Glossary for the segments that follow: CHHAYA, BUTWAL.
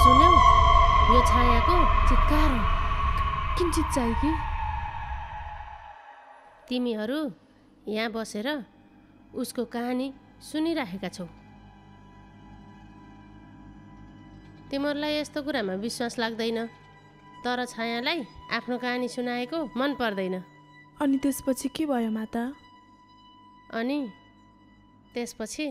सुन्यौ यो छायाको चित्कार हो। किंचित चाहिँ कि तिमीहरू यहाँ बसेर उसको कहानी सुनिराखेका छौ। तिमीहरूलाई यस्तो कुरामा विश्वास लाग्दैन, तर छायालाई आफ्नो कहानी सुनाएको मन पर्दैन। अनि त्यसपछि के भयो माता? अनि त्यसपछि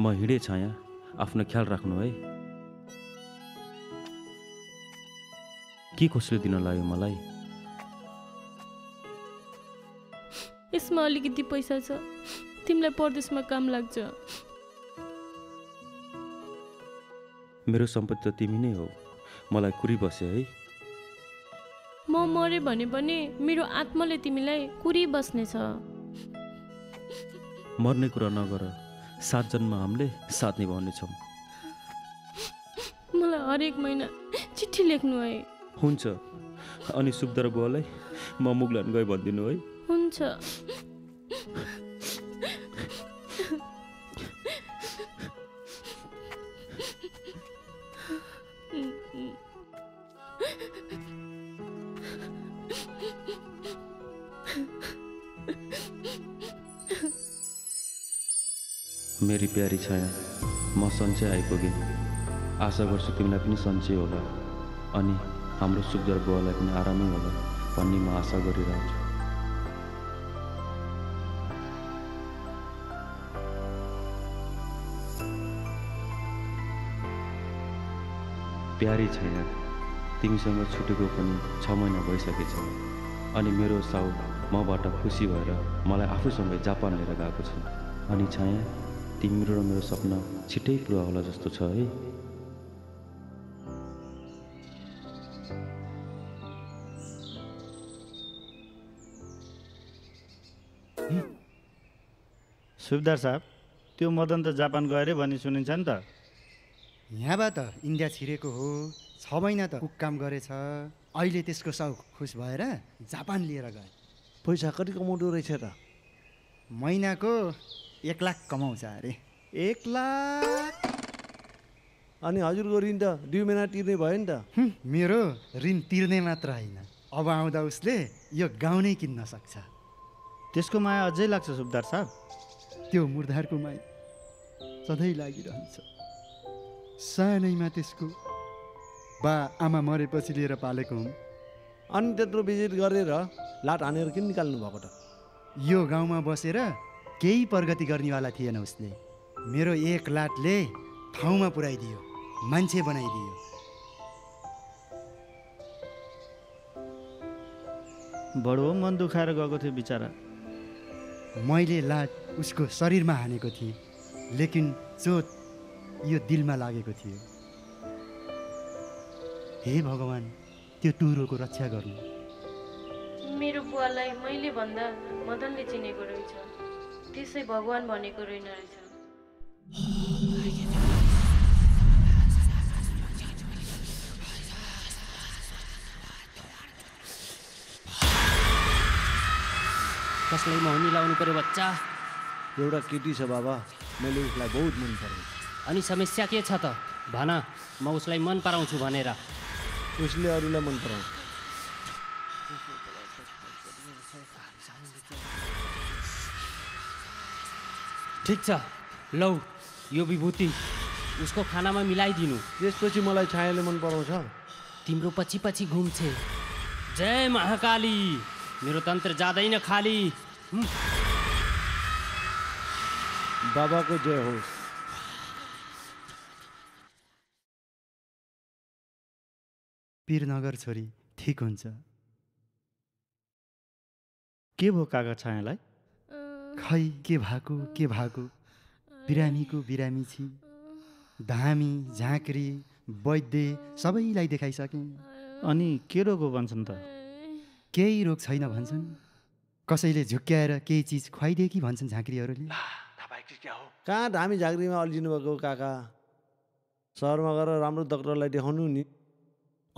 म हिँडे छाया, आफ्नो ख्याल राख्नु है। के कसले दिन लाग्यो मलाई? यसमा अलिकति पैसा छ, तिमीलाई परदेशमा काम लाग्छ। मेरो सम्पत्ति त तिमी नै हो, मलाई कुरी बसे है। म मरे भने पनि मेरो आत्माले तिमीलाई कुरी बस्ने छ। मर्ने कुरा नगर, सात जन्म हामीले साथ निभाउने छौँ। मलाई हरेक महिना चिठी लेख्नु है। हुन्छ, अनि सुब्दर बुवालाई म मुगलान गए भनिदिनु है। हुन्छ। मेरी प्यारी छाया, म सन्चै आइपुगेँ। आशा गर्छु तिमीलाई पनि सन्चै होला अनि हाम्रो सुब्दर बुवालाई पनि आरामै होला भन्ने म आशा गरिरहेको छु। प्यारी छाया, तिमीसँग छुटेको पनि 6 महिना भइसकेछ अनि मेरो साउ मबाट खुसी भएर मलाई आफूसँगै जापान लिएर गएको छ। अनि छाया, तिम्रो र मेरो सपना छिट्टै पुरा होला जस्तो छ है। सुब्दार साहब, त्यो मदन त जापान गएर भन्ने सुनिन्छ नि त। यहाँबाट इन्डिया छिरेको हो, 6 महिना त काम गरेछ। अहिले त्यसको साउ खुस भएर जापान लिएर गए। पैसा कति कमाउँदो रहेछ त? महिनाको 1 लाख कमाउँछ अरे। 1 लाख? अनि हजुरको ऋण त 2 महिना तिर्ने भयो नि त। मेरो ऋण तिर्ने मात्र होइन, अब आउँदा उसले यो गाउँ नै किन्न सक्छ। त्यसको माया अझै लाग्छ सुब्दार साहब। त्यो मुर्दारको माया सधैँ लागिरहन्छ। सानैमा त्यसको बा आमा मरेपछि लिएर पालेको हुँ। अनि त्यत्रो भिजिट गरेर लाट हानेर किन निकाल्नु भएको त? यो गाउँमा बसेर केही प्रगति गर्नेवाला थिएन उसले। मेरो 1 लाटले ठाउँमा पुर्याइदियो, मान्छे बनाइदियो। बडो मन दुखाएर गएको थियो बिचारा। मैले लाट उसको शरीरमा हानेको थिएँ, लेकिन चोट यो दिलमा लागेको थियो। हे भगवान्, त्यो टुरोको रक्षा गर्नु। मेरो बुवालाई मैले भन्दा मदनले चिनेको रहेछ, त्यसै भगवान भनेको रहेन रहेछ। कसलाई मौनी लाउनु पर्यो बच्चा? एउटा केटी छ बाबा, मैले उसलाई बहुत मन पराएँ। अनि समस्या के छ त भन, म उसलाई मन पराउँछु भनेर। उसले अरूलाई मन पराउँछ। ठीक छ, लौ यो विभूति उसको खानामा मिलाइदिनु। त्यसपछि मलाई छायाले मन पराउँछ। तिम्रो पछि पछि घुम्छे। जय महाकाली, मेरो तन्त्र जादैन खाली। बाबा को जय होस्। पीरनगर छोरी ठीक हुन्छ। के भो काका छायालाई? खै के भएको बिरामीको बिरामी छी। धामी झाँक्री वैद्य सबैलाई देखाइसके। अनि के रोग हो भन्छन् त? केही रोग छैन भन्छन्। कसैले झुक्क्याएर केही चीज खुवाइदिए कि भन्छन् झाँक्रीहरूले। तपाईको के हो? कहाँ धामी झाँक्रीमा अल्झिनु भएको काका? शहरमा गएर राम्रो डाक्टरलाई देखाउनु नि।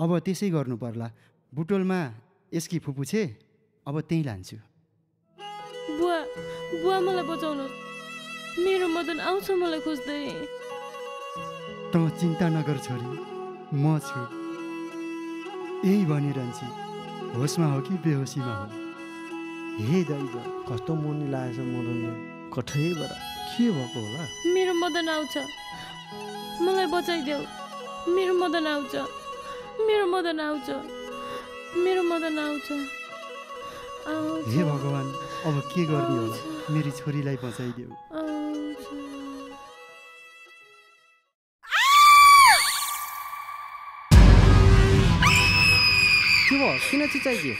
अब त्यसै गर्नु पर्ला। बुटोलमा यसकी फुपुछे, अब त्यही लान्छु। बुवा बुवा मलाई बचाउनुस्, मेरो मदन आउँछ मलाई खोज्दै। त चिन्ता नगर छोरी, म छु। यही भनिरहन्छु, होसमा हो कि बेहोसीमा हो। हे दैव, कस्तो मुनि लागेछ मदनले। कठैबाट के भएको होला? मेरो मदन आउँछ, मलाई बचाइदेऊ। मेरो मदन आउँछ, मेरो मदन आउँछ, मेरो मदन आउँछ। हे भगवान, अब के गर्ने होला? मेरी छोरीलाई बचाइदेऊ। के भयो? किन चिचाइदियो?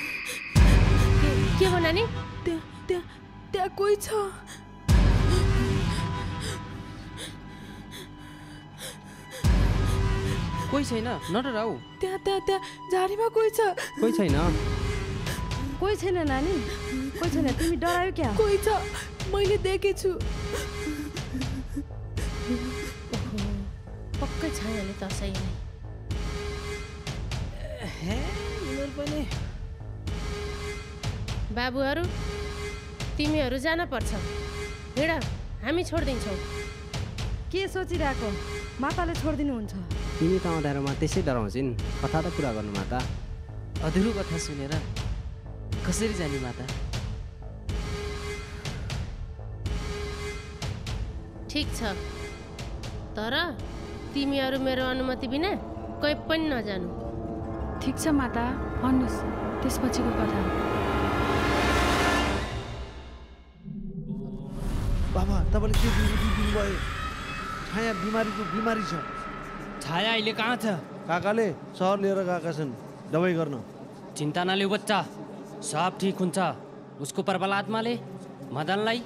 के हो नानी? त्यहाँ कोही छ। कोही छैन न डराउ। त्यहाँ त्यहाँ झाडीमा कोही छ। कोही छैन, कोही छैन नानी, कोही छैन। तिमी डरायो क्या? कोही छ, मैले देखेछु। पक्कै छायाले त सही नै। बाबुहरू तिमीहरू जान पर्छ। हिँड, हामी छोडिदिन्छौँ। के सोचिरहेको? माताले छोडिदिनुहुन्छ। तिमी त आउँदामा त्यसै डराउँछिन्। कथा त पुरा गर्नु माता। अधुरो कथा सुनेर कसरी जाने माता? ठिक छ, तर तिमीहरू मेरो अनुमति बिना कहीँ पनि नजानु। ठिक छ माता, भन्नुहोस् त्यसपछिको कथा। बाबा, तपाईँले के दिनुभयो? छाया बिमारीको बिमारी छ। छाया अहिले कहाँ छ? काकाले सहर लिएर गएका छन् दबाई गर्न। चिन्ता नलिऊ बच्चा, सब ठीक हुन्छ। उसको प्रबल आत्माले मदनलाई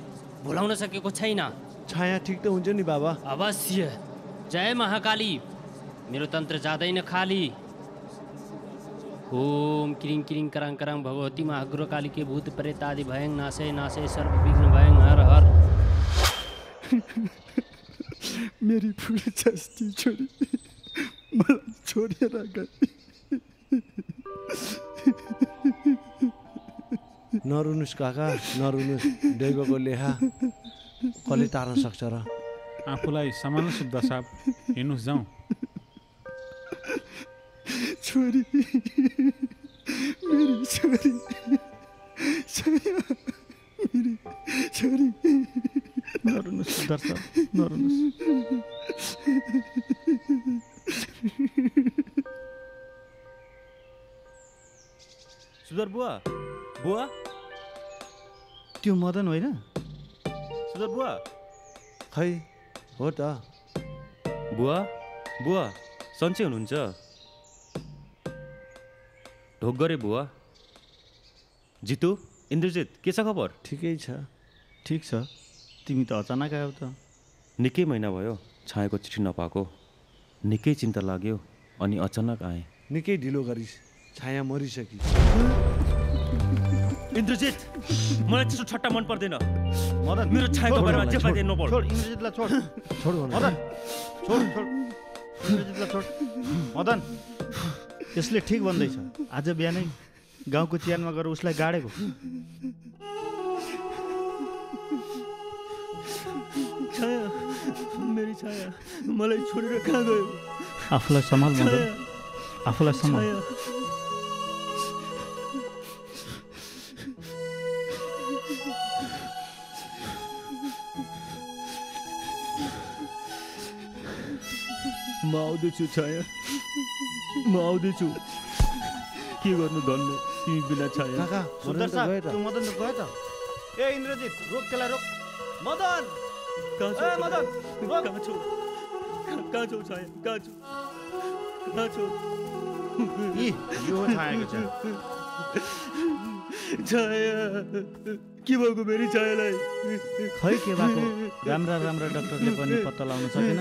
भुलाउन सकेको छैन। छाया ठिक त हुन्छ नि बाबा? अवश्य। जय महाकाली, मेरो तन्त्र जाँदैन खाली। ओम क्रिङ क्रिङ कराङ कराङ भगवती महाग्रकाली के भूत प्रेत आदि भयङ नाशे नाशे सर्व विघ्न भयङ हर हर। मेरी पूरी जस्ती छोरी मलाई छोडेर गई। नरुनुस् काका, नरुनुस्। दैवको लेखा कसले तार्न सक्छ र? आफूलाई सामान्य शुद्ध साप हिँड्नुहोस्। जाउँ छोरी, मेरी छोरी, मेरी छोरी। नरुनुस् दर्शक, नरुनुस्। सुदर बुवा, बुवा त्यो मदन होइन? सुदर बुवा, खै हो त? बुवा, बुवा सन्चै हुनुहुन्छ? ढोक गरे बुवा। जितु, इन्द्रजित के छ खबर? ठिकै छ, ठिक छ। तिमी त अचानक आयौ त? निकै महिना भयो छायाको चिठी नपाएको। निकै चिन्ता लाग्यो अनि अचानक आएँ। निकै ढिलो गरिस्, छाया मरिसकी। इन्द्रजित, मलाई त्यस्तो छट्टा मन पर्दैन। मदन, मेरो छायाको बारेमा जे पाए दिनु पर्छ। छोड इन्द्रजितलाई, छोड छोड मदन, छोड छोड इन्द्रजितलाई, छोड मदन। त्यसले ठिक भन्दैछ। आज बिहानै गाउँको चियानमा गएर उसलाई गाडेको। छाया, मेरी छाया मलाई छोडेर कहाँ गयो? आफूलाई सम्हाल मदन, आफूलाई सम्हाल। म आउँदैछु छाया, म आउँदैछु। के गर्नु धन्ने तिमी बिना छाया। काका सुन्दर सा त्यो मदन त गयो त। ए इन्द्रजीत रोक, त्यसलाई रोक। मदन कहाँ छ? ए मदन रोक। कहाँ छौ छाया? कहाँ छौ? कहाँ छौ? इ यो छायाको छ। छाया के भएको मेरी छायालाई? खै के भएको? राम्रा राम्रा डाक्टरले पनि पत्ता लगाउन सकेनन्।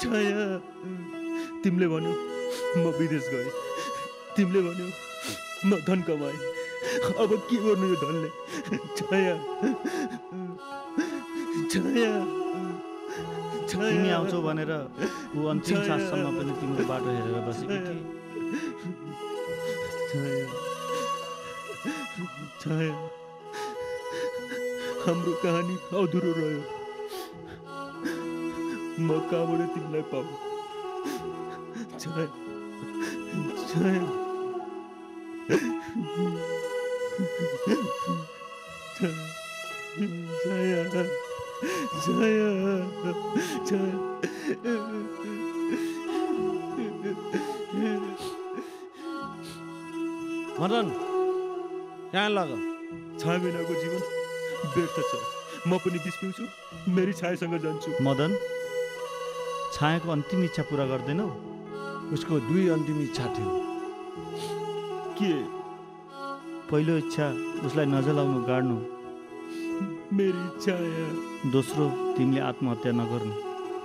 छाया तिमीले भन्यौ म विदेश गएँ, तिमीले भन्यौ म धन कमाएँ, अब के गर्नु यो धनले? छाया छाया छाया तिमी आउँछौ भनेर ऊ अन्तिम साससम्म पनि तिम्रो बाटो हेरेर बसेकी थिए। छाया छाया हाम्रो कहानी अधुरो रह्यो। म कहाँबाट तिमीलाई पाऊ? छाया छाया छाया मदन यहाँ लग। 6 महिनाको जीवन व्यर्थ छ। म पनि बिस पिउँछु, मेरी छायासँग जान्छु। मदन छायाको अन्तिम इच्छा पुरा गर्दैनौ। उसको 2 अन्तिम इच्छा थियो। के? पहिलो इच्छा उसलाई नजलाउनु, गाड्नु मेरी इच्छा। दोस्रो तिमीले आत्महत्या नगर्नु।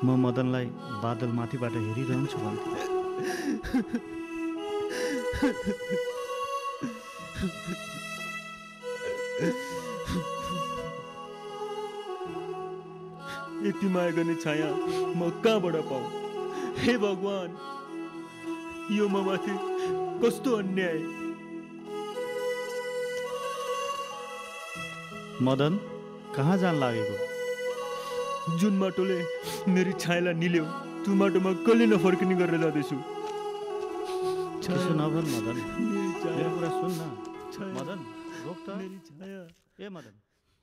म मदनलाई बादल माथिबाट हेरिरहन्छु भन्थे। यति माया गर्ने छाया म कहाँबाट पाऊ? हे भगवान, यो म माथि कस्तो अन्याय। मदन कहाँ जान लागेको? जुन माटोले मेरी छायालाई निल्यो त्यो माटोमा कहिले नफर्किने गरेर जाँदैछु। मदन मेरो कुरा सुन न। मदन रोक त। ए मदन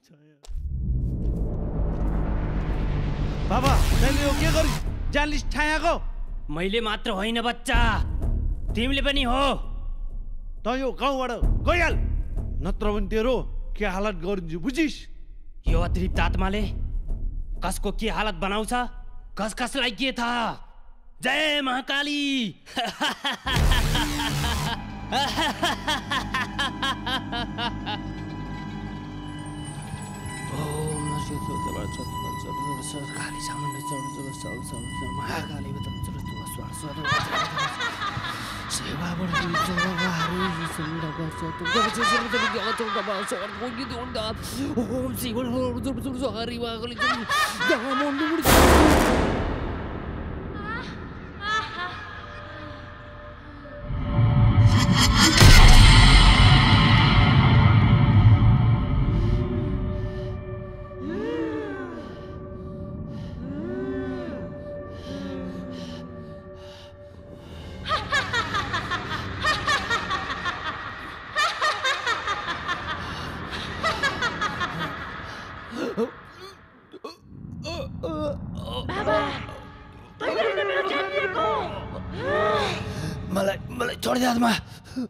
छाया बाबा तैँले यो के गरिस्? जालिस छायाको। मैले मात्र होइन बच्चा, तिमीले पनि हो। त यो गाउँबाट गइहाल, नत्र भने तेरो के हालत गरिदिन्छु बुझिस्? यो अतिरिक्त आत्माले कसको के हालत बनाउँछ कस कसलाई के थाहा। जय महाकाली।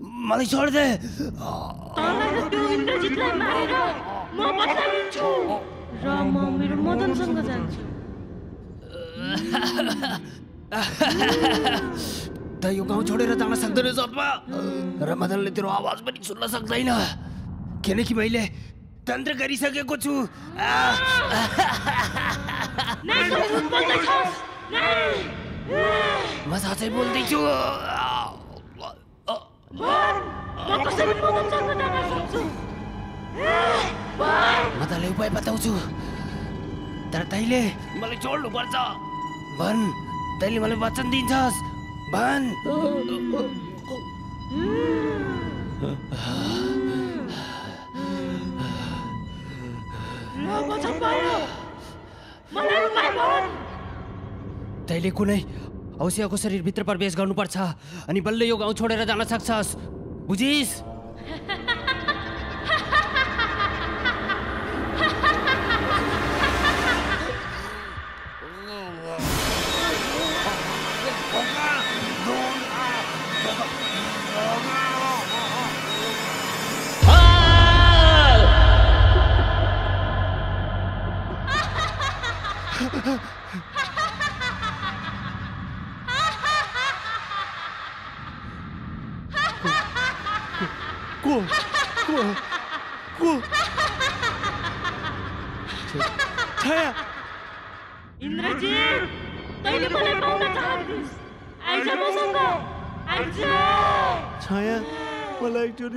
मलाई छोड दे। इन्द्रजितलाई मारेर म बचाउँछु र म मेरो मदनसँग जान्छु। त यो गाउँ छोडेर जान सक्दैन जम्मा। र मदनले तेरो आवाज पनि सुन्न सक्दैन किनकि मैले तन्त्र गरिसकेको छु। म साँच्चै बोल्दैछु। म तँलाई उपाय बताउँछु तर तैँले मलाई छोड्नुपर्छ। भन्, तैँले मलाई वचन दिन्छस्? भन्। तैँले कुनै औसियाको शरीरभित्र प्रवेश गर्नुपर्छ अनि बल्ल यो गाउँ छोडेर जान सक्छस्। बुझीस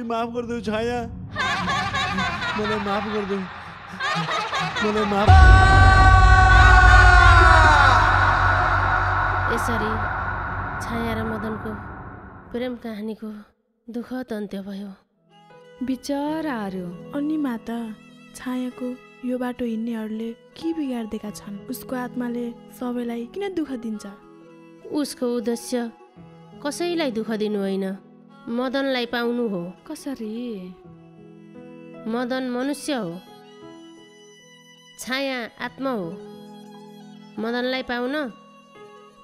माफ कर दो छाया, मैंने माफ कर दो, मैंने माफ। यसरी छाया र मदनको प्रेम कहानीको दुखद अन्त्य भयो। बिचराहरु अनि माता छायाको यो बाटो हिँड्नेहरुले के बिगार्देका छन्? उसको आत्माले सबैलाई किन दुःख दिन्छ? उसको उद्देश्य कसैलाई दुःख दिनु होइन, मदनलाई पाउनु हो। कसरी? मदन मनुष्य हो, छाया आत्मा हो। मदनलाई पाउन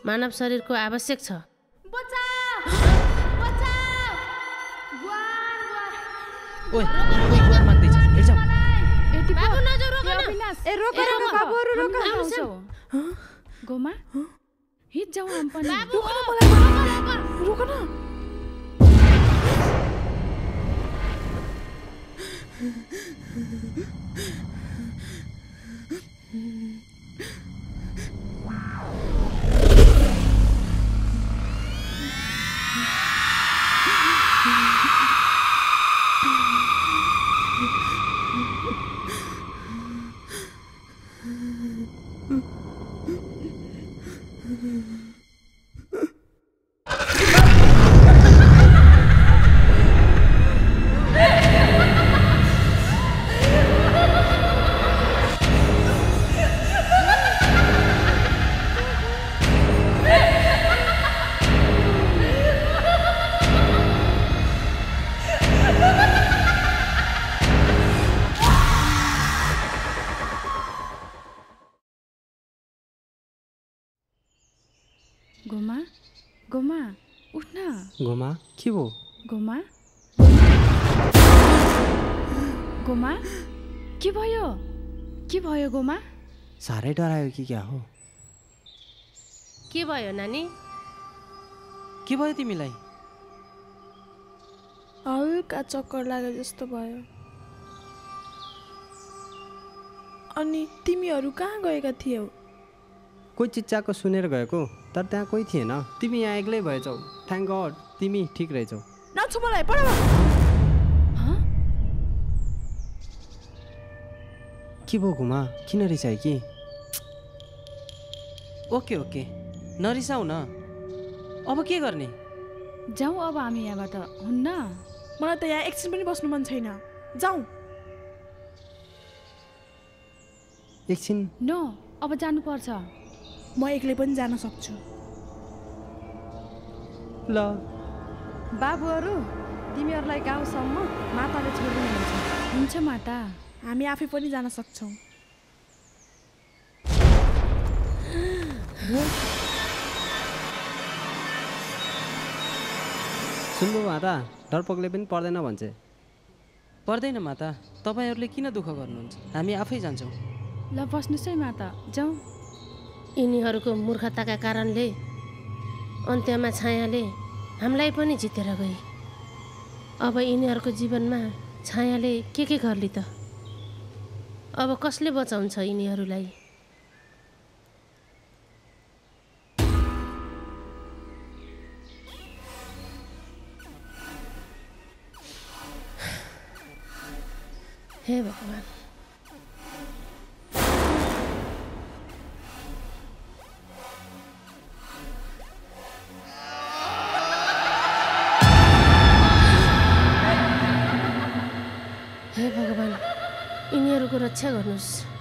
मानव शरीरको आवश्यक छ। बचाओ बचाओ गुवार गुवार ओइ कोही गुवार माग्दैछ, हेर जाऊ। एटी बाबु नजो रोक न, ए रोक रोक बाबुहरु रोक। ह गोमा हिट जाऊ हम पनि। बाबु मलाई रोक न। गोमा के हो? गोमा गोमा के भयो? के भयो गोमा? साह्रै डरायो कि क्या हो? के भयो नानी? के भयो तिमीलाई? हल्का चक्कर लाग्यो जस्तो भयो। अनि तिमीहरू कहाँ गएका थियौ? कोही चिच्चाको सुनेर गएको, तर त्यहाँ कोही थिएन। तिमी यहाँ एक्लै भएछौ। थ्याङ्क गॉड तिमी ठिक रहेछौ। नछु मलाई पढ। के भयो घुमा? किन रिसाए कि? ओके ओके नरिसाउ न। अब के गर्ने? जाऊ अब हामी यहाँबाट, हुन्न? मलाई त यहाँ एकछिन पनि बस्नु मन छैन। जाऊ एकछिन। नो अब जानुपर्छ। म एक्लै पनि जान सक्छु। ल बाबुहरू तिमीहरूलाई गाउँसम्म माताले छोड्नुहुन्छ। हुन्छ माता, हामी आफै पनि जान सक्छौँ। सुन्नु माता, डरपोकले पनि पर्दैन भन्छ। पर्दैन माता, तपाईहरूले किन दुःख गर्नुहुन्छ? हामी आफै जान्छौँ। ल बस्नुहोस् है माता, जाउँ। यिनीहरूको मूर्खताका कारणले अन्त्यमा छायाले हामीलाई पनि जितेर गई। अब यिनीहरूको जीवनमा छायाले के गर्ली त? अब कसले बचाउँछ यिनीहरूलाई? हे भगवान। हे भगवान, यिनीहरूको रक्षा गर्नुस्।